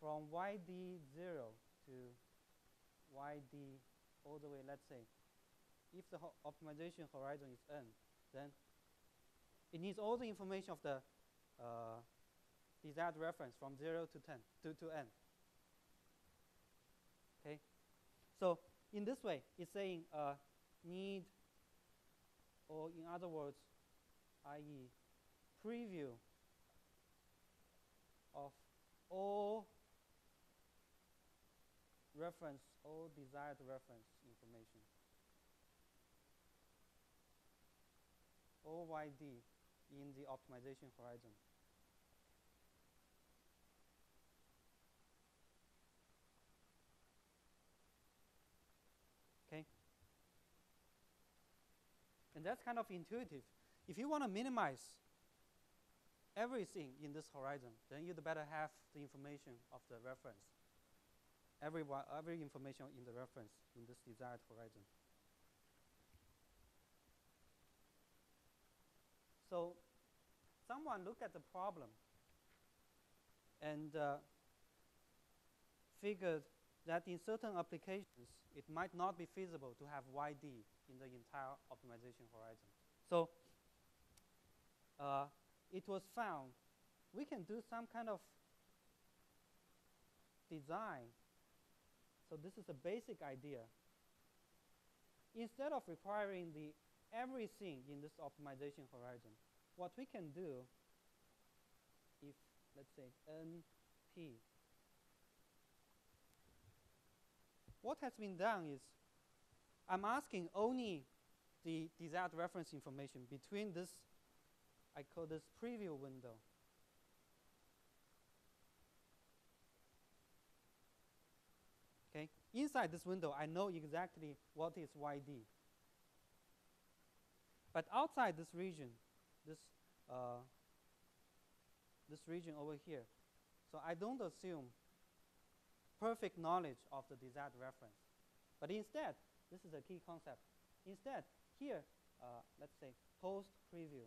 from YD0 to YD all the way, let's say, if the optimization horizon is N, then it needs all the information of the desired reference from 0 to 10 to N. Okay, so in this way, it's saying need, or in other words, i.e., preview of all reference, all desired reference information, all YD in the optimization horizon. Okay? And that's kind of intuitive. If you want to minimize everything in this horizon, then you'd better have the information of the reference. Every information in the reference in this desired horizon. So someone looked at the problem and figured that in certain applications, it might not be feasible to have YD in the entire optimization horizon. So it was found we can do some kind of design. So this is a basic idea. Instead of requiring the everything in this optimization horizon, what we can do if, let's say, NP, what has been done is I'm asking only the desired reference information between this, I call this preview window, okay? Inside this window, I know exactly what is YD. But outside this region, this region over here, so I don't assume perfect knowledge of the desired reference. But instead, this is a key concept. Instead, here, let's say post preview.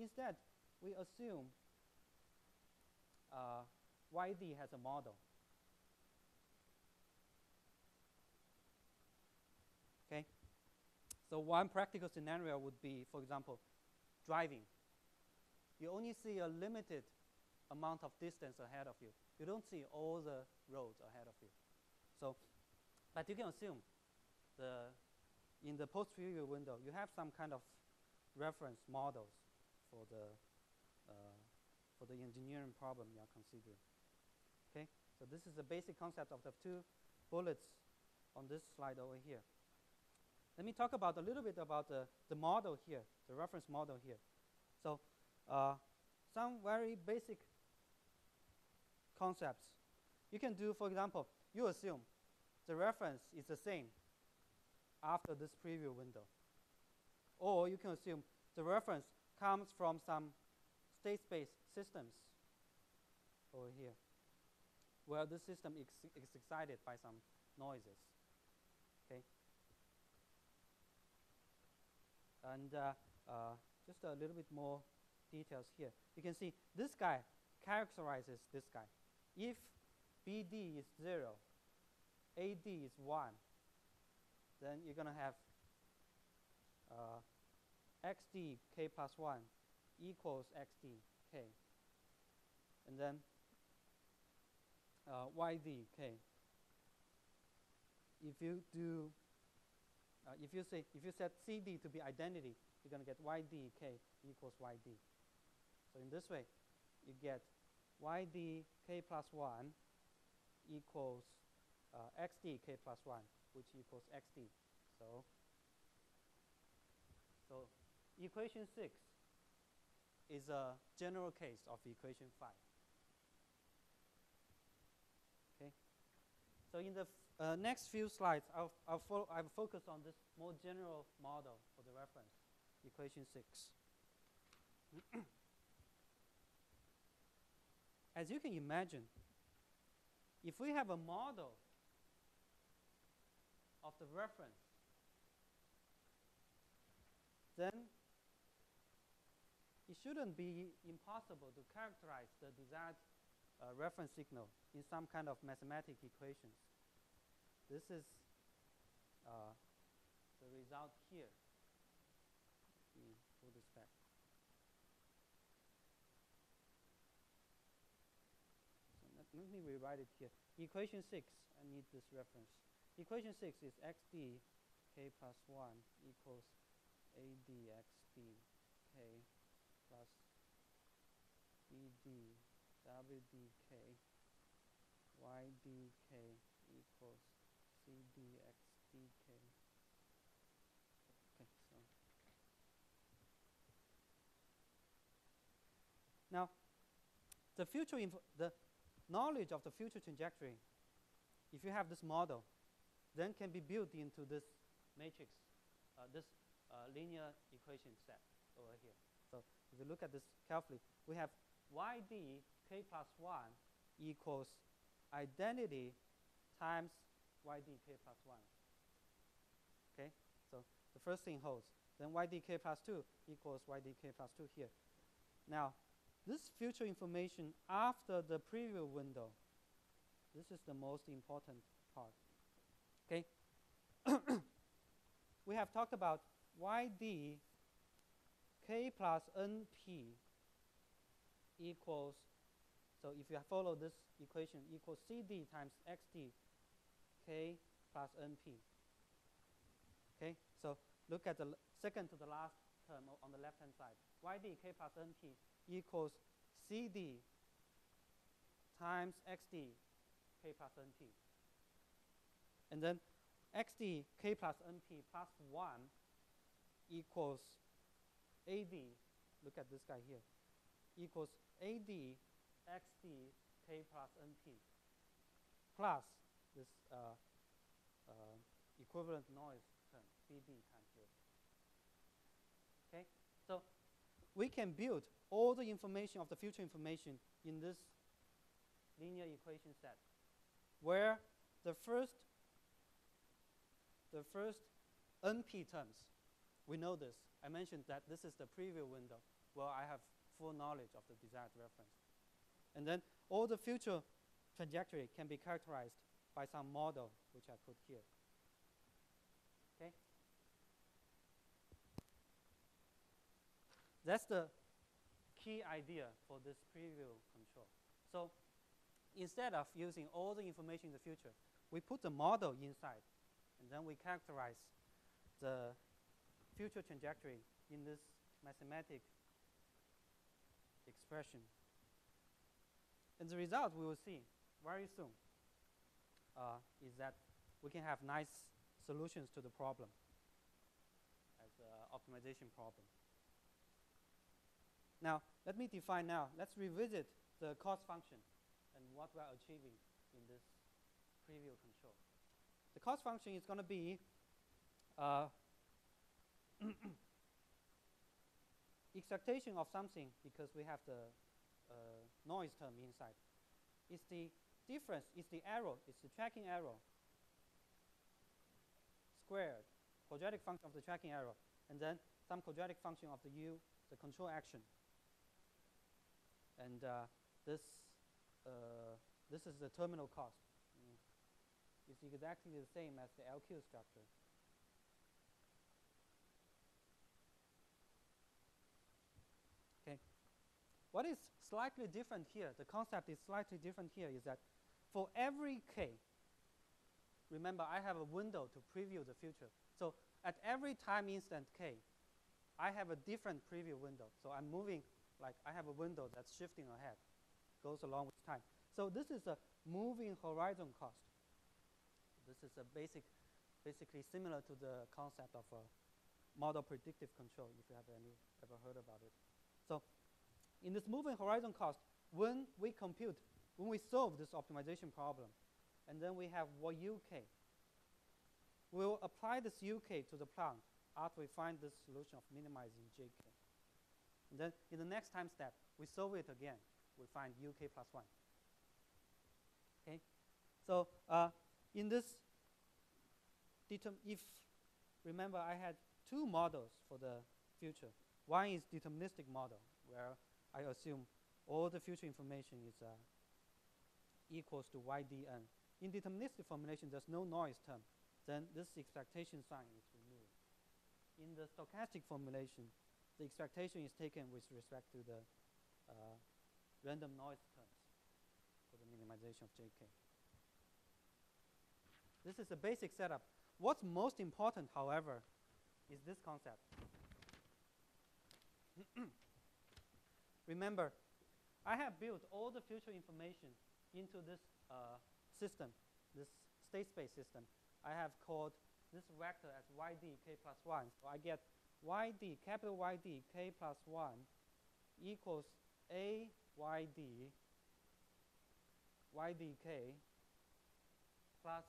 Instead, we assume YD has a model. Okay? So one practical scenario would be, for example, driving. You only see a limited amount of distance ahead of you. You don't see all the roads ahead of you. So, but you can assume in the post-preview window, you have some kind of reference models for the engineering problem you are considering. Okay, so this is the basic concept of the two bullets on this slide over here. Let me talk about a little bit about the model here, the reference model here. So some very basic concepts. You can do, for example, you assume the reference is the same after this preview window. Or you can assume the reference comes from some state space systems over here, where this system is excited by some noises. Okay. And just a little bit more details here. You can see this guy characterizes this guy. If BD is 0, AD is 1, then you're going to have XD K plus 1 equals XD K. And then YD K. If you do if you set CD to be identity, you're going to get YD K equals YD. So in this way, you get yd k plus 1 equals xd k plus 1, which equals xd. So equation 6 is a general case of equation 5. Okay. So in the next few slides, I'll focus on this more general model for the reference, equation 6. As you can imagine, if we have a model of the reference, then it shouldn't be impossible to characterize the desired reference signal in some kind of mathematical equations. This is the result here. Let me pull this back. So let me rewrite it here. Equation 6, I need this reference. Equation 6 is xd k plus 1 equals adxd k plus bd wdk ydk equals cdxdk. Okay, so now the knowledge of the future trajectory, if you have this model, then can be built into this matrix, this linear equation set over here. So if you look at this carefully, we have yd k plus 1 equals identity times yd k plus 1. Okay, so the first thing holds. Then yd k plus 2 equals yd k plus 2 here. Now, this future information after the preview window, this is the most important part. Okay, we have talked about yd k plus np equals, so if you follow this equation, equals cd times xd k plus np. Okay, so look at the second to the last term on the left hand side. Yd k plus np equals cd times xd k plus np. And then xd k plus np plus 1 equals ad, look at this guy here, equals ad xd k plus np plus this equivalent noise term, bd times this. Okay, so we can build all the information of the future information in this linear equation set, where the first NP terms, we know this. I mentioned that this is the preview window where I have full knowledge of the desired reference. And then all the future trajectory can be characterized by some model, which I put here. Okay? That's the key idea for this preview control. So instead of using all the information in the future, we put the model inside. And then we characterize the future trajectory in this mathematic expression. And the result we will see very soon is that we can have nice solutions to the problem as an optimization problem. Now, let me define now. Let's revisit the cost function and what we're achieving in this preview control. The cost function is going to be expectation of something because we have the noise term inside. It's the difference, it's the error, it's the tracking error squared, quadratic function of the tracking error, and then some quadratic function of the U, the control action. And this is the terminal cost. It's exactly the same as the LQ structure. Okay. What is slightly different here, the concept is slightly different here, is that for every K, remember I have a window to preview the future. So at every time instant K, I have a different preview window. So I'm moving like I have a window that's shifting ahead, goes along with time. So this is a moving horizon cost. This is a basically similar to the concept of model predictive control, if you have ever heard about it. So in this moving horizon cost, when we solve this optimization problem, and then we have what UK, we'll apply this UK to the plant after we find this solution of minimizing JK. And then in the next time step, we solve it again. We find UK plus 1. Okay? So in this, remember I had two models for the future. One is deterministic model, where I assume all the future information is equals to YDN. In deterministic formulation, there's no noise term. Then this expectation sign is removed. In the stochastic formulation, the expectation is taken with respect to the random noise terms for the minimization of JK. This is the basic setup. What's most important, however, is this concept. Remember, I have built all the future information into this system, this state space system. I have called this vector as yd k plus 1. So I get yd, capital YD k plus 1 equals a yd ydk plus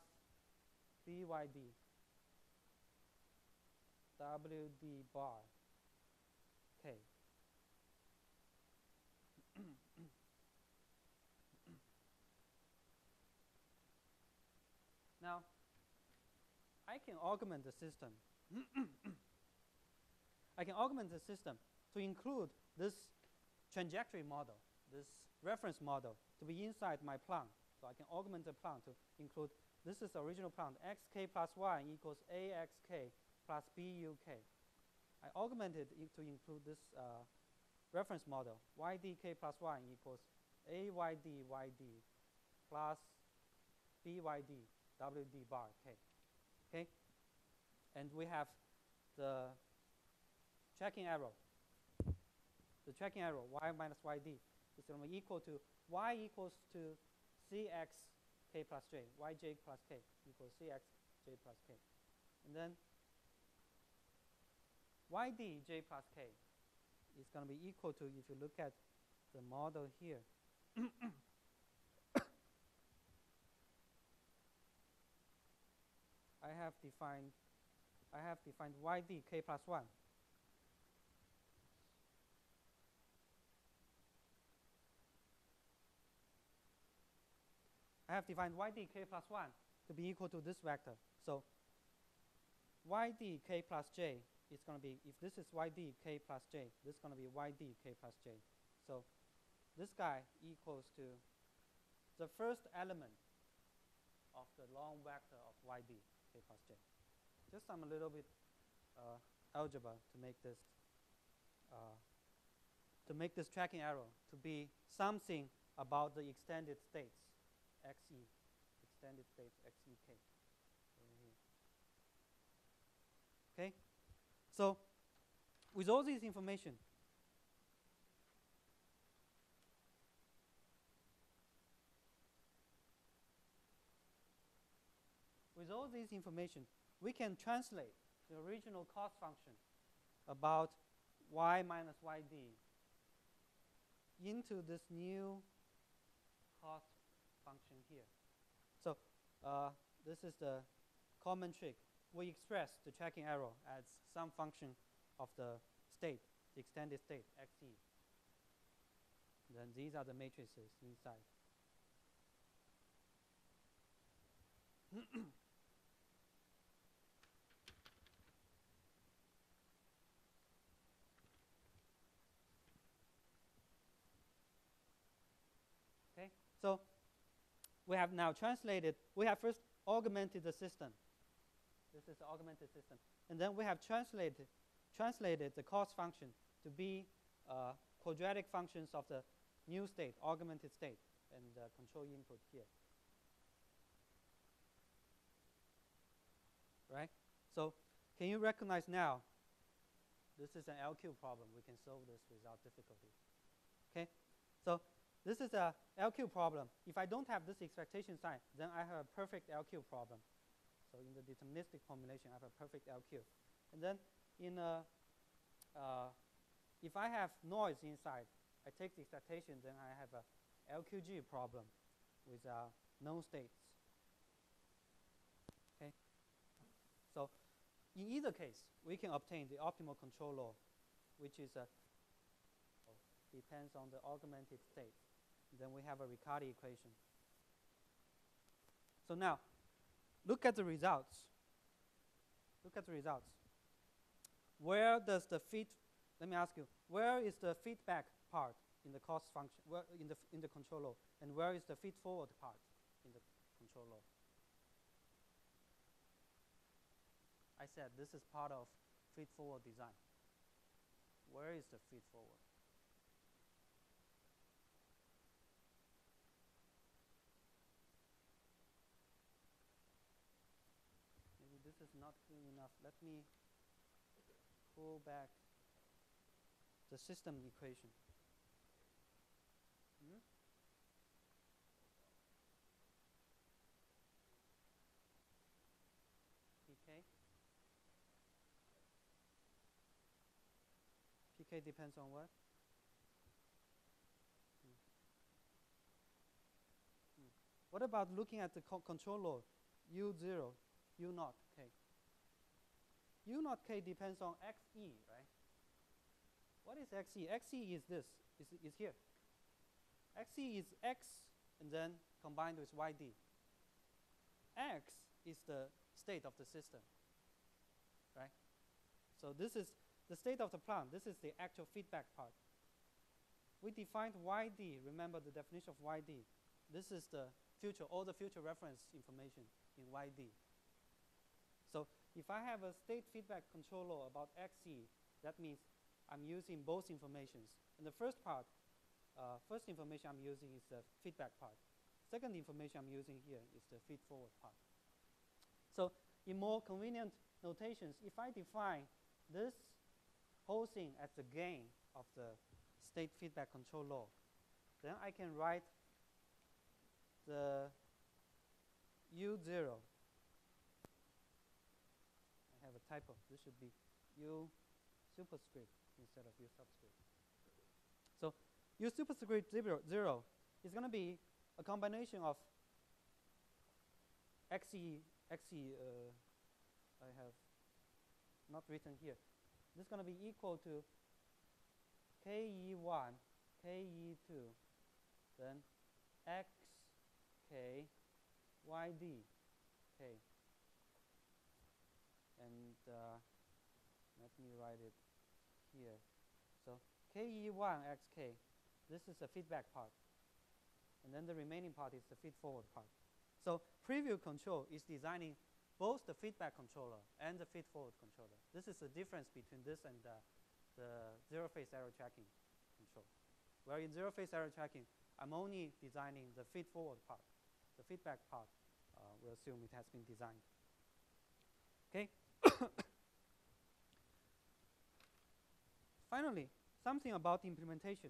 byd wd bar k. Now, I can augment the system. I can augment the system to include this trajectory model, this reference model, to be inside my plant. So I can augment the plant to include, this is the original plant, xk plus 1 equals axk plus buk. I augmented it to include this reference model, ydk plus 1 equals ayd yd plus byd wd bar k. Okay? And we have the tracking arrow. The tracking arrow, y minus yd, is going to be equal to y equals to cx k plus j, yj plus k equals cx j plus k. And then yd j plus k is going to be equal to, if you look at the model here, I have defined yd k plus 1 to be equal to this vector. So yd k plus j is going to be, if this is yd k plus j, this is going to be yd k plus j. So this guy equals to the first element of the long vector of yd k plus j. Just some little bit algebra to make this tracking arrow to be something about the extended states. XE, extended state XEK. Okay? So, with all this information, we can translate the original cost function about y minus yd into this new cost function here. So this is the common trick. We express the tracking arrow as some function of the state, the extended state, XE. Then these are the matrices inside. Okay, so we have now translated, we have first augmented the system. This is the augmented system. And then we have translated the cost function to be quadratic functions of the new state, augmented state, and the control input here. Right? So can you recognize now, this is an LQ problem. We can solve this without difficulty. okay? So this is a LQ problem. If I don't have this expectation sign, then I have a perfect LQ problem. So in the deterministic formulation, I have a perfect LQ. And then in a, if I have noise inside, I take the expectation, then I have a LQG problem with known states. Okay? So in either case, we can obtain the optimal control law, which is depends on the augmented state. Then we have a Riccati equation. So now, look at the results. Look at the results. Where does the feed, let me ask you, where is the feedback part in the cost function, where in the control law, and where is the feed forward part in the control law? I said this is part of feed forward design. Where is the feed forward? Maybe this is not clean enough. Let me pull back the system equation. Hmm? PK. PK depends on what? What about looking at the control law? U0, U0, K. U0, K depends on XE, right? What is XE? XE is this, is here. XE is X and then combined with YD. X is the state of the system, right? So this is the state of the plant. This is the actual feedback part. We defined YD. Remember the definition of YD. This is the future, all the future reference information in YD. So if I have a state feedback control law about XE, that means I'm using both informations. And the first part, first information I'm using is the feedback part. Second information I'm using here is the feed forward part. So in more convenient notations, if I define this whole thing as the gain of the state feedback control law, then I can write the U0. I have a typo. This should be U superscript instead of U subscript. So U superscript 0 is going to be a combination of XE, I have not written here. This is going to be equal to KE1, KE2, then XK, YD, K. And let me write it here. So KE1, XK. This is the feedback part. And then the remaining part is the feed-forward part. So preview control is designing both the feedback controller and the feed-forward controller. This is the difference between this and the zero-phase error tracking control. Where in zero-phase error tracking, I'm only designing the feed-forward part. The feedback part, we'll assume it has been designed. Okay? Finally, something about the implementation.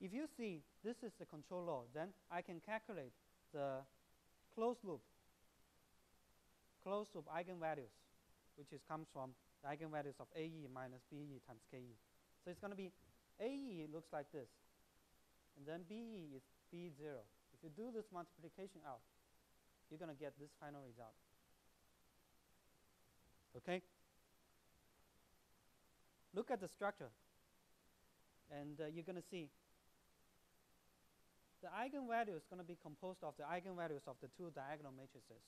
If you see this is the control law, then I can calculate the closed loop eigenvalues, which is comes from the eigenvalues of AE minus BE times KE. So it's going to be AE looks like this, and then BE is B0. If you do this multiplication out, you're going to get this final result. Okay? Look at the structure. And you're going to see the eigenvalue is going to be composed of the eigenvalues of the two diagonal matrices.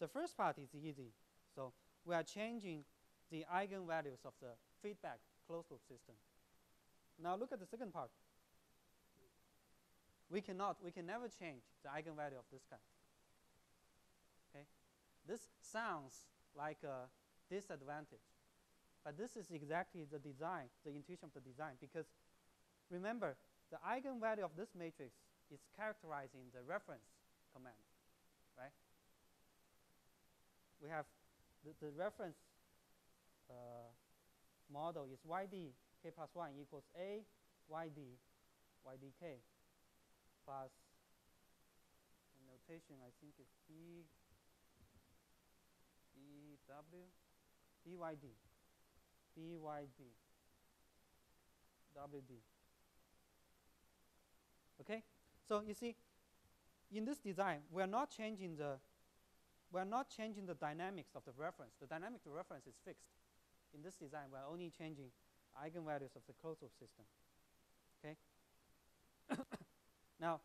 The first part is easy. So we are changing the eigenvalues of the feedback closed loop system. Now look at the second part. We can never change the eigenvalue of this guy. Okay? This sounds like a disadvantage. But this is exactly the design, the intuition of the design, because remember, the eigenvalue of this matrix is characterizing the reference command, right? We have the reference model is yd k plus 1 equals a YD, YDK plus the notation, I think it's DYD, WD. Okay, so you see, in this design, we are not changing the dynamics of the reference. The dynamic of the reference is fixed. In this design, we are only changing eigenvalues of the closed-loop system. Okay. Now,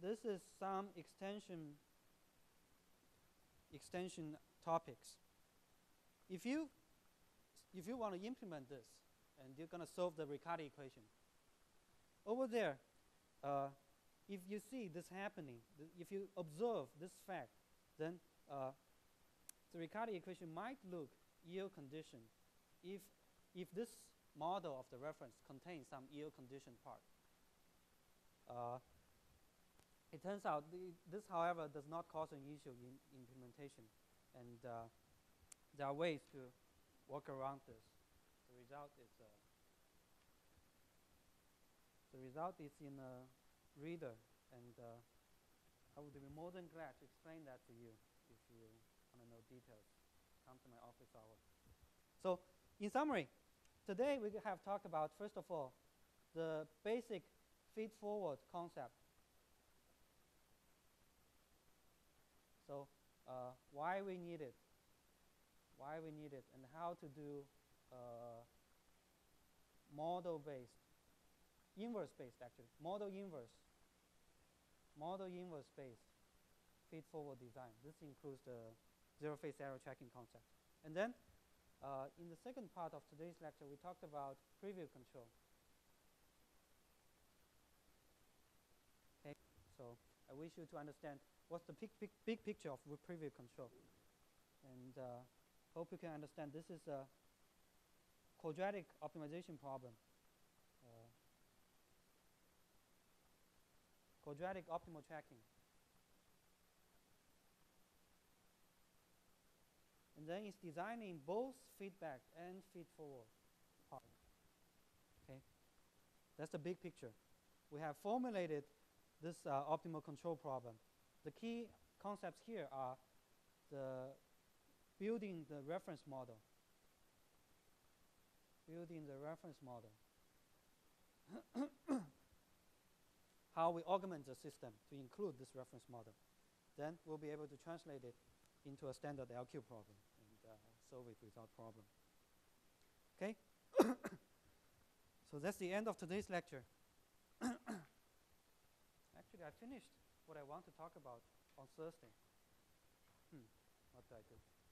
this is some extension topics. If you want to implement this, and you're going to solve the Riccati equation. Over there, if you see this happening, if you observe this fact, then the Riccati equation might look ill conditioned if this model of the reference contains some ill conditioned part. It turns out this, however, does not cause an issue in implementation, and there are ways to work around this. The result is in a reader, and I would be more than glad to explain that to you if you want to know details. Come to my office hour. So, in summary, today we have talked about, first of all, the basic feed-forward concept. So, why we need it, and how to do model-based, inverse-based actually, model inverse-based feed-forward design. This includes the zero-phase error tracking concept. And then, in the second part of today's lecture, we talked about preview control. Okay, so I wish you to understand what's the big picture of preview control, and hope you can understand this is a quadratic optimization problem. Quadratic optimal tracking. And then it's designing both feedback and feed-forward part. Okay, that's the big picture. We have formulated this optimal control problem. The key concepts here are building the reference model, how we augment the system to include this reference model. Then we'll be able to translate it into a standard LQ problem and solve it without problem. Okay? So that's the end of today's lecture. Actually, I finished what I want to talk about on Thursday. What do I do?